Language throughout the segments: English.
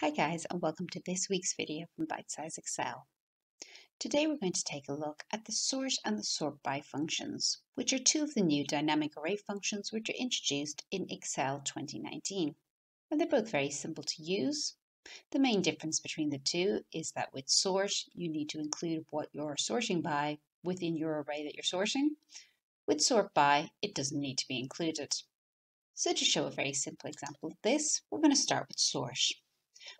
Hi guys, and welcome to this week's video from Bitesize Excel. Today we're going to take a look at the sort and the sort by functions, which are two of the new dynamic array functions which are introduced in Excel 2019. And they're both very simple to use. The main difference between the two is that with sort, you need to include what you're sorting by within your array that you're sorting. With sort by, it doesn't need to be included. So to show a very simple example of this, we're going to start with sort.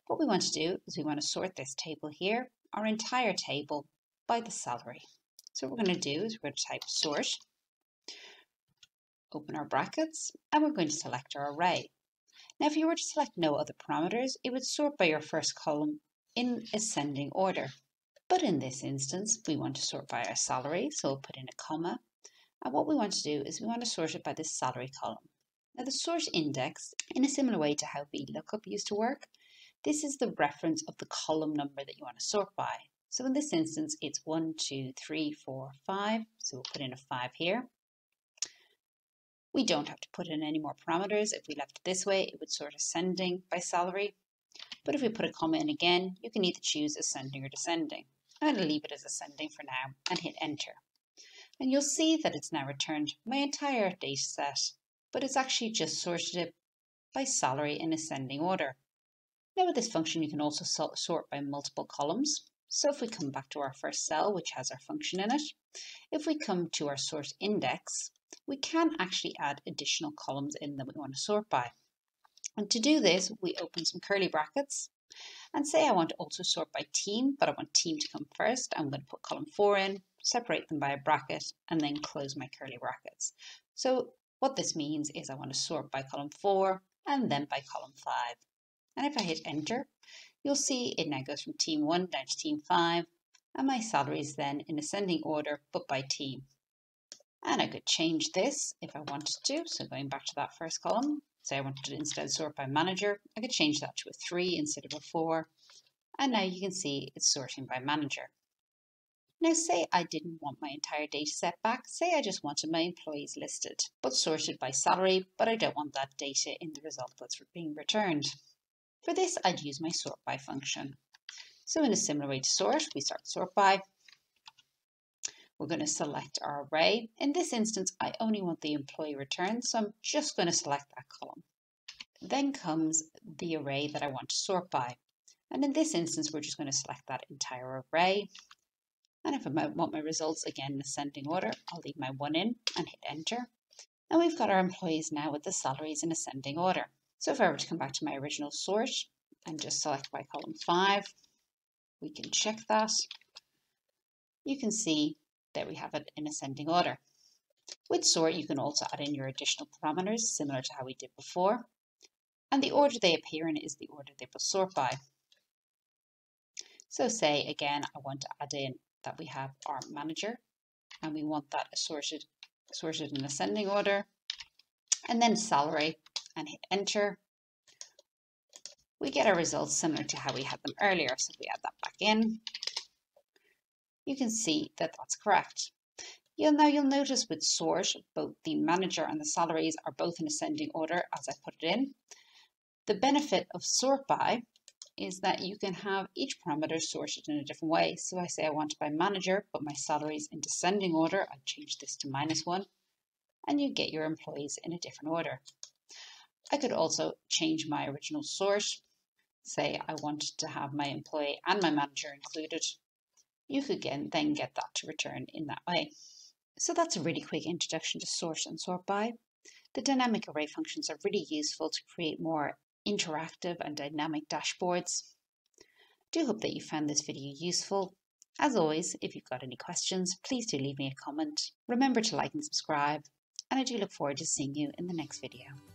What we want to do is we want to sort this table here, our entire table, by the salary. So what we're going to do is we're going to type sort, open our brackets, and we're going to select our array. Now if you were to select no other parameters, it would sort by your first column in ascending order. But in this instance, we want to sort by our salary, so we'll put in a comma. And what we want to do is we want to sort it by this salary column. Now the sort index, in a similar way to how VLOOKUP used to work, this is the reference of the column number that you want to sort by. So in this instance, it's 1, 2, 3, 4, 5. So we'll put in a 5 here. We don't have to put in any more parameters. If we left it this way, it would sort ascending by salary. But if we put a comma in again, you can either choose ascending or descending. I'm going to leave it as ascending for now and hit enter. And you'll see that it's now returned my entire data set, but it's actually just sorted it by salary in ascending order. Now with this function, you can also sort by multiple columns. So if we come back to our first cell, which has our function in it, if we come to our sort index, we can actually add additional columns in that we want to sort by. And to do this, we open some curly brackets and say I want to also sort by team, but I want team to come first. I'm going to put column 4 in, separate them by a bracket, and then close my curly brackets. So what this means is I want to sort by column 4 and then by column 5. And if I hit enter, you'll see it now goes from team 1 down to team 5, and my salary is then in ascending order, but by team. And I could change this if I wanted to, so going back to that first column, say I wanted to instead sort by manager, I could change that to a 3 instead of a 4, and now you can see it's sorting by manager. Now say I didn't want my entire data set back, say I just wanted my employees listed, but sorted by salary, but I don't want that data in the result that's being returned. For this, I'd use my sort by function. So in a similar way to sort, we start sort by. We're going to select our array. In this instance, I only want the employee return, so I'm just going to select that column. Then comes the array that I want to sort by. And in this instance, we're just going to select that entire array. And if I want my results, again, in ascending order, I'll leave my 1 in and hit enter. And we've got our employees now with the salaries in ascending order. So if I were to come back to my original sort and just select by column 5, we can check that. You can see that we have it in ascending order. With sort, you can also add in your additional parameters, similar to how we did before. And the order they appear in is the order they will sort by. So say, again, I want to add in that we have our manager, and we want that sorted in ascending order, and then salary, and hit enter. We get our results similar to how we had them earlier, so if we add that back in, you can see that that's correct. Now you'll notice with sort, both the manager and the salaries are both in ascending order as I put it in. The benefit of sort by is that you can have each parameter sorted in a different way. So I say I want it by manager, but my salaries in descending order, I'll change this to -1, and you get your employees in a different order. I could also change my original sort, say I wanted to have my employee and my manager included. You could then get that to return in that way. So that's a really quick introduction to sort and sort by. The dynamic array functions are really useful to create more interactive and dynamic dashboards. I do hope that you found this video useful. As always, if you've got any questions, please do leave me a comment. Remember to like and subscribe, and I do look forward to seeing you in the next video.